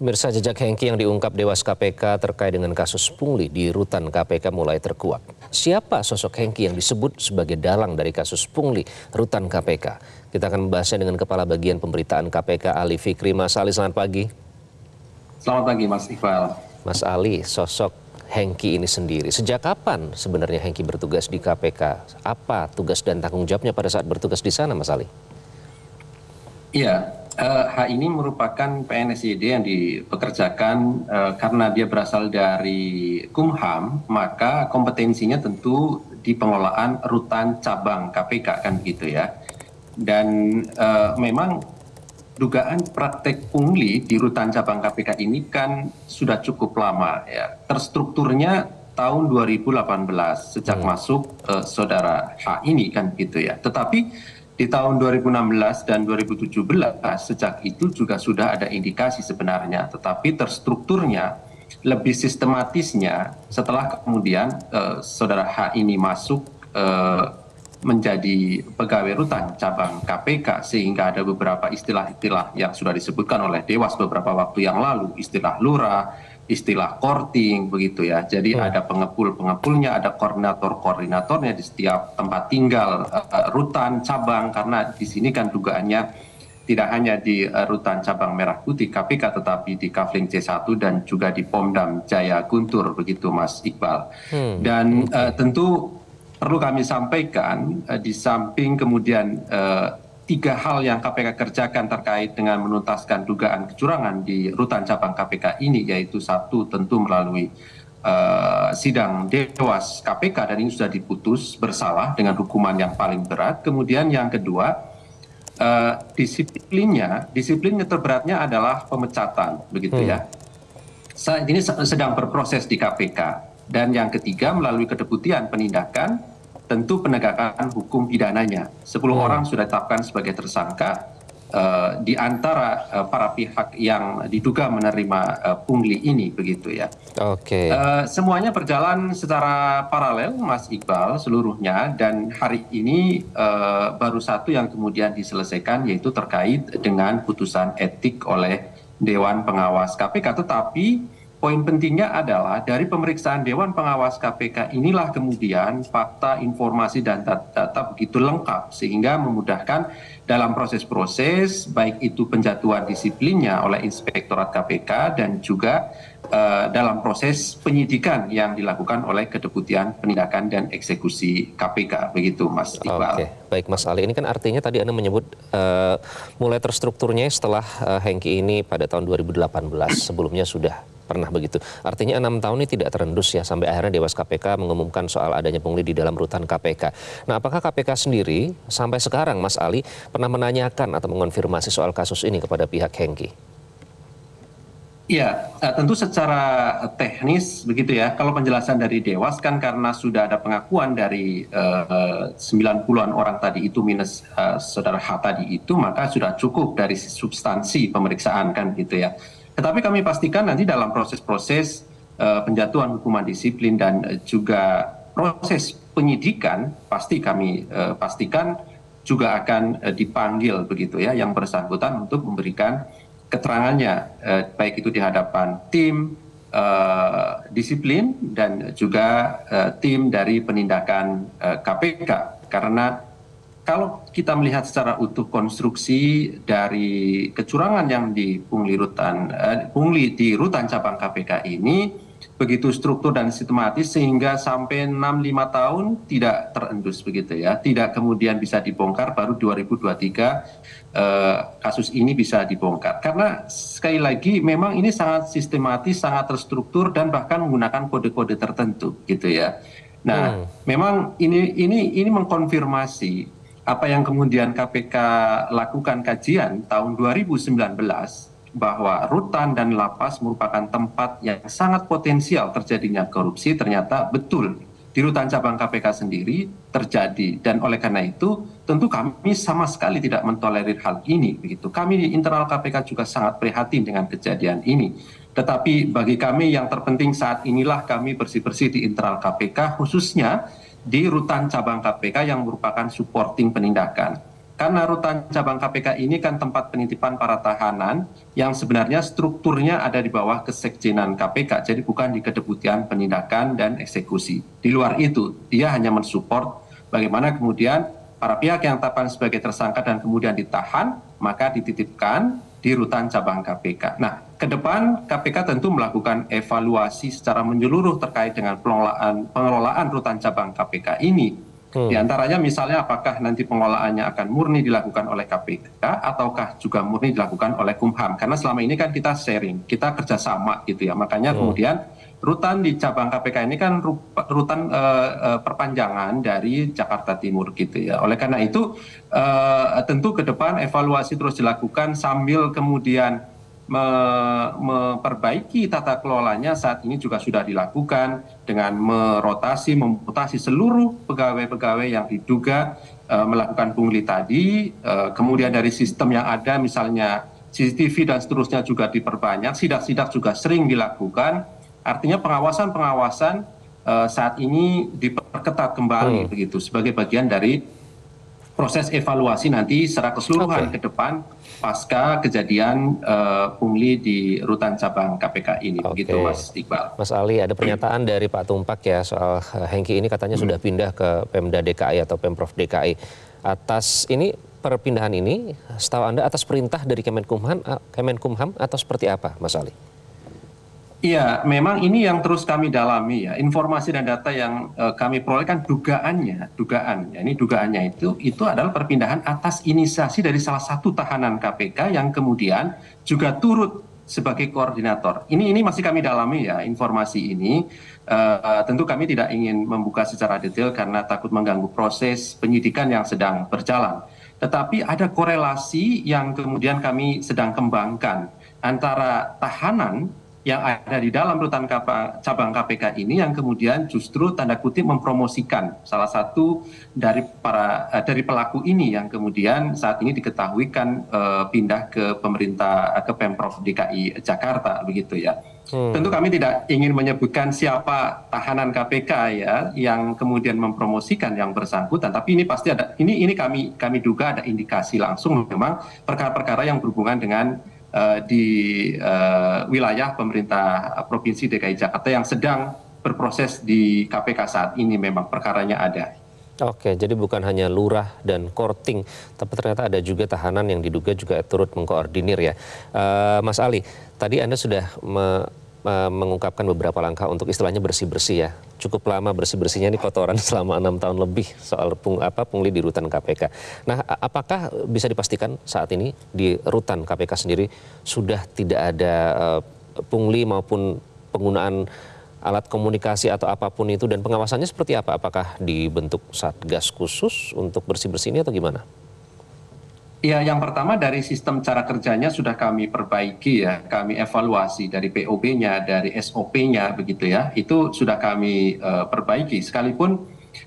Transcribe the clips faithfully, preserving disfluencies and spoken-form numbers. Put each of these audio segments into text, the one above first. Pemirsa, jejak Hengki yang diungkap Dewas K P K terkait dengan kasus pungli di rutan K P K mulai terkuak. Siapa sosok Hengki yang disebut sebagai dalang dari kasus pungli rutan K P K? Kita akan membahasnya dengan Kepala Bagian Pemberitaan K P K, Ali Fikri. Mas Ali, selamat pagi. Selamat pagi, Mas Iqbal. Mas Ali, sosok Hengki ini sendiri, sejak kapan sebenarnya Hengki bertugas di K P K? Apa tugas dan tanggung jawabnya pada saat bertugas di sana, Mas Ali? Iya. Uh, H ini merupakan P N S Y D yang dipekerjakan uh, karena dia berasal dari Kumham, maka kompetensinya tentu di pengelolaan rutan cabang K P K, kan begitu ya. Dan uh, memang dugaan praktek pungli di rutan cabang K P K ini kan sudah cukup lama ya. Terstrukturnya tahun dua ribu delapan belas sejak hmm. masuk uh, saudara H ini, kan begitu ya. Tetapi di tahun dua ribu enam belas dan dua ribu tujuh belas, sejak itu juga sudah ada indikasi sebenarnya, tetapi terstrukturnya, lebih sistematisnya setelah kemudian eh, saudara H ini masuk eh, menjadi pegawai rutan cabang K P K, sehingga ada beberapa istilah-istilah yang sudah disebutkan oleh Dewas beberapa waktu yang lalu, istilah lurah, istilah korting, begitu ya. Jadi hmm. ada pengepul-pengepulnya, ada koordinator-koordinatornya di setiap tempat tinggal uh, rutan cabang, karena di sini kan dugaannya tidak hanya di uh, rutan cabang Merah Putih K P K, tetapi di Kafling C satu dan juga di Pomdam Jaya Guntur, begitu Mas Iqbal. Hmm. Dan uh, tentu perlu kami sampaikan, eh, di samping kemudian eh, tiga hal yang K P K kerjakan terkait dengan menuntaskan dugaan kecurangan di rutan cabang K P K ini, yaitu satu tentu melalui eh, sidang Dewas K P K, dan ini sudah diputus bersalah dengan hukuman yang paling berat. Kemudian yang kedua, eh, disiplinnya, disiplinnya terberatnya adalah pemecatan, begitu hmm. ya. Saat ini sedang berproses di K P K. Dan yang ketiga, melalui Kedeputian Penindakan, tentu penegakan hukum pidananya. Sepuluh hmm. orang sudah ditetapkan sebagai tersangka. Uh, di antara uh, para pihak yang diduga menerima uh, pungli ini, begitu ya. Oke. Okay. Uh, semuanya berjalan secara paralel, Mas Iqbal, seluruhnya. Dan hari ini uh, baru satu yang kemudian diselesaikan, yaitu terkait dengan putusan etik oleh Dewan Pengawas K P K. Tetapi poin pentingnya adalah dari pemeriksaan Dewan Pengawas K P K inilah kemudian fakta, informasi, dan data begitu lengkap sehingga memudahkan dalam proses-proses, baik itu penjatuhan disiplinnya oleh Inspektorat K P K dan juga uh, dalam proses penyidikan yang dilakukan oleh Kedeputian Penindakan dan Eksekusi K P K, begitu Mas Iqbal. Oke, baik Mas Ali, ini kan artinya tadi Anda menyebut uh, mulai terstrukturnya setelah uh, Hengki ini pada tahun dua ribu delapan belas, sebelumnya sudah pernah begitu. Artinya enam tahun ini tidak terendus ya, sampai akhirnya Dewas K P K mengumumkan soal adanya pungli di dalam rutan K P K. Nah, apakah K P K sendiri sampai sekarang, Mas Ali, pernah menanyakan atau mengonfirmasi soal kasus ini kepada pihak Hengki? Ya, tentu secara teknis begitu ya. Kalau penjelasan dari Dewas kan karena sudah ada pengakuan dari uh, sembilan puluhan orang tadi itu minus uh, saudara H tadi itu, maka sudah cukup dari substansi pemeriksaan, kan gitu ya. Tetapi kami pastikan nanti dalam proses-proses uh, penjatuhan hukuman disiplin dan uh, juga proses penyidikan, pasti kami uh, pastikan juga akan uh, dipanggil begitu ya yang bersangkutan untuk memberikan keterangannya, uh, baik itu di hadapan tim uh, disiplin dan juga uh, tim dari penindakan uh, K P K. Karena kalau kita melihat secara utuh konstruksi dari kecurangan yang di pungli rutan, eh, pungli di rutan cabang K P K ini begitu struktur dan sistematis sehingga sampai enam lima tahun tidak terendus, begitu ya. Tidak kemudian bisa dibongkar, baru dua ribu dua puluh tiga eh, kasus ini bisa dibongkar. Karena sekali lagi memang ini sangat sistematis, sangat terstruktur dan bahkan menggunakan kode-kode tertentu, gitu ya. Nah, hmm. memang ini ini ini mengkonfirmasi apa yang kemudian K P K lakukan kajian tahun dua ribu sembilan belas bahwa rutan dan lapas merupakan tempat yang sangat potensial terjadinya korupsi, ternyata betul di rutan cabang K P K sendiri terjadi. Dan oleh karena itu tentu kami sama sekali tidak mentolerir hal ini, begitu. Kami di internal K P K juga sangat prihatin dengan kejadian ini. Tetapi bagi kami yang terpenting saat inilah kami bersih-bersih di internal K P K, khususnya di rutan cabang K P K yang merupakan supporting penindakan. Karena rutan cabang K P K ini kan tempat penitipan para tahanan yang sebenarnya strukturnya ada di bawah kesekjenan K P K, jadi bukan di Kedeputian Penindakan dan Eksekusi. Di luar itu, dia hanya mensupport bagaimana kemudian para pihak yang tapan sebagai tersangka dan kemudian ditahan, maka dititipkan di rutan cabang K P K. Nah, ke depan K P K tentu melakukan evaluasi secara menyeluruh terkait dengan pengelolaan, pengelolaan rutan cabang K P K ini. Hmm. Di antaranya misalnya apakah nanti pengelolaannya akan murni dilakukan oleh K P K ataukah juga murni dilakukan oleh Kumham. Karena selama ini kan kita sharing, kita kerjasama gitu ya. Makanya hmm. kemudian rutan di cabang K P K ini kan rutan uh, uh, perpanjangan dari Jakarta Timur gitu ya. Oleh karena itu uh, tentu ke depan evaluasi terus dilakukan sambil kemudian Me- memperbaiki tata kelolanya. Saat ini juga sudah dilakukan dengan merotasi, memutasi seluruh pegawai-pegawai yang diduga uh, melakukan pungli tadi, uh, kemudian dari sistem yang ada misalnya C C T V dan seterusnya juga diperbanyak, sidak-sidak juga sering dilakukan, artinya pengawasan-pengawasan uh, saat ini diperketat kembali hmm. begitu sebagai bagian dari proses evaluasi nanti secara keseluruhan okay. ke depan pasca kejadian uh, pungli di rutan cabang K P K ini, okay. begitu Mas Iqbal. Mas Ali, ada pernyataan dari Pak Tumpak ya soal Hengki ini katanya hmm. sudah pindah ke Pemda D K I atau Pemprov D K I. Atas ini perpindahan ini, setahu Anda atas perintah dari Kemenkumham, Kemenkumham atau seperti apa, Mas Ali? Iya, memang ini yang terus kami dalami ya. Informasi dan data yang uh, kami peroleh kan dugaannya, dugaan. Ya, ini dugaannya itu itu adalah perpindahan atas inisiasi dari salah satu tahanan K P K yang kemudian juga turut sebagai koordinator. Ini ini masih kami dalami ya informasi ini. Uh, tentu kami tidak ingin membuka secara detail karena takut mengganggu proses penyidikan yang sedang berjalan. Tetapi ada korelasi yang kemudian kami sedang kembangkan antara tahanan yang ada di dalam rutan cabang K P K ini yang kemudian justru tanda kutip mempromosikan salah satu dari para dari pelaku ini yang kemudian saat ini diketahui kan uh, pindah ke pemerintah ke Pemprov D K I Jakarta begitu ya. Hmm. Tentu kami tidak ingin menyebutkan siapa tahanan K P K ya yang kemudian mempromosikan yang bersangkutan, tapi ini pasti ada ini ini kami kami duga ada indikasi langsung memang perkara-perkara yang berhubungan dengan Uh, di uh, wilayah pemerintah Provinsi D K I Jakarta yang sedang berproses di K P K saat ini, memang perkaranya ada. Oke, jadi bukan hanya lurah dan korting, tapi ternyata ada juga tahanan yang diduga juga turut mengkoordinir ya. Uh, Mas Ali, tadi Anda sudah me mengungkapkan beberapa langkah untuk istilahnya bersih-bersih ya. Cukup lama bersih-bersihnya ini kotoran selama enam tahun lebih soal pung, apa pungli di rutan K P K. Nah, apakah bisa dipastikan saat ini di rutan K P K sendiri sudah tidak ada uh, pungli maupun penggunaan alat komunikasi atau apapun itu, dan pengawasannya seperti apa? Apakah dibentuk satgas khusus untuk bersih-bersih ini atau gimana? Ya, yang pertama dari sistem cara kerjanya sudah kami perbaiki ya, kami evaluasi dari P O B-nya, dari S O P-nya begitu ya, itu sudah kami uh, perbaiki. Sekalipun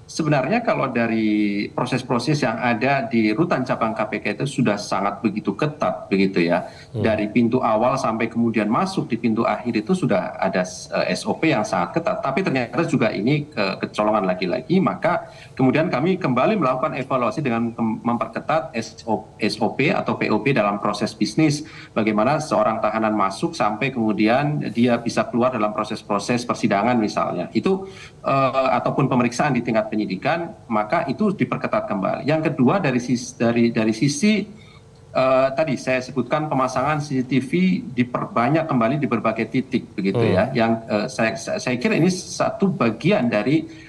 sebenarnya kalau dari proses-proses yang ada di rutan cabang K P K itu sudah sangat begitu ketat begitu ya, hmm. dari pintu awal sampai kemudian masuk di pintu akhir itu sudah ada uh, S O P yang sangat ketat. Tapi ternyata juga ini uh, kecolongan lagi-lagi, maka kemudian kami kembali melakukan evaluasi dengan memperketat S O P atau P O B dalam proses bisnis. Bagaimana seorang tahanan masuk sampai kemudian dia bisa keluar dalam proses-proses persidangan misalnya. Itu eh, ataupun pemeriksaan di tingkat penyidikan, maka itu diperketat kembali. Yang kedua dari sisi, dari, dari sisi eh, tadi saya sebutkan pemasangan C C T V diperbanyak kembali di berbagai titik begitu hmm. ya. Yang eh, saya, saya kira ini satu bagian dari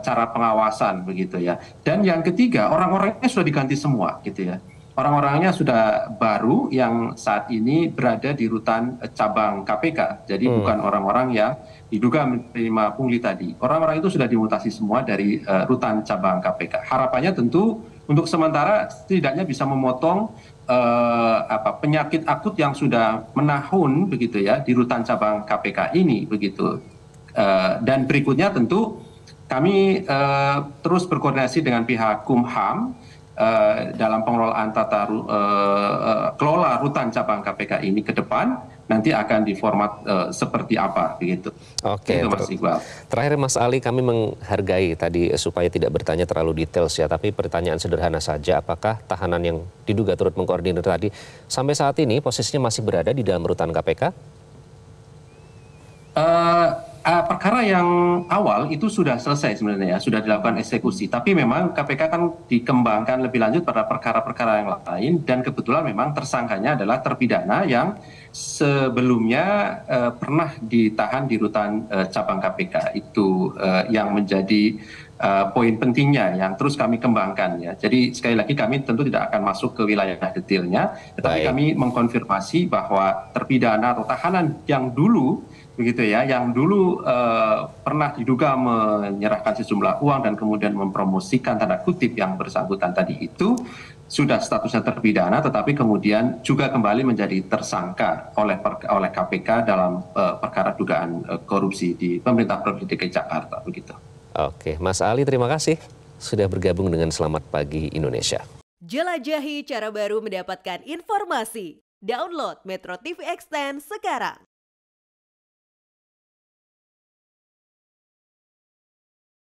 cara pengawasan begitu ya. Dan yang ketiga, orang-orangnya sudah diganti semua gitu ya. Orang-orangnya sudah baru yang saat ini berada di rutan cabang K P K. Jadi hmm. bukan orang-orang yang diduga menerima pungli tadi. Orang-orang itu sudah dimutasi semua dari uh, rutan cabang K P K. Harapannya tentu untuk sementara setidaknya bisa memotong uh, apa penyakit akut yang sudah menahun begitu ya di rutan cabang K P K ini begitu. Uh, dan berikutnya tentu kami uh, terus berkoordinasi dengan pihak Kumham uh, dalam pengelolaan tata uh, uh, kelola rutan cabang K P K ini ke depan. nanti akan diformat uh, seperti apa begitu. Oke, okay, Mas Iqbal. Terakhir Mas Ali, kami menghargai tadi supaya tidak bertanya terlalu detail ya, tapi pertanyaan sederhana saja, apakah tahanan yang diduga turut mengkoordinir tadi sampai saat ini posisinya masih berada di dalam rutan K P K? Uh, Uh, perkara yang awal itu sudah selesai sebenarnya ya, sudah dilakukan eksekusi, tapi memang K P K kan dikembangkan lebih lanjut pada perkara-perkara yang lain, dan kebetulan memang tersangkanya adalah terpidana yang sebelumnya uh, pernah ditahan di rutan uh, cabang K P K itu uh, yang menjadi Uh, poin pentingnya yang terus kami kembangkan ya. Jadi sekali lagi kami tentu tidak akan masuk ke wilayah detailnya, tetapi Baik. kami mengkonfirmasi bahwa terpidana atau tahanan yang dulu begitu ya, yang dulu uh, pernah diduga menyerahkan sejumlah uang dan kemudian mempromosikan tanda kutip yang bersangkutan tadi itu sudah statusnya terpidana, tetapi kemudian juga kembali menjadi tersangka oleh per, oleh K P K dalam uh, perkara dugaan uh, korupsi di pemerintah Provinsi D K I Jakarta begitu. Oke, Mas Ali, terima kasih sudah bergabung dengan Selamat Pagi Indonesia. Jelajahi cara baru mendapatkan informasi. Download Metro T V Extend sekarang.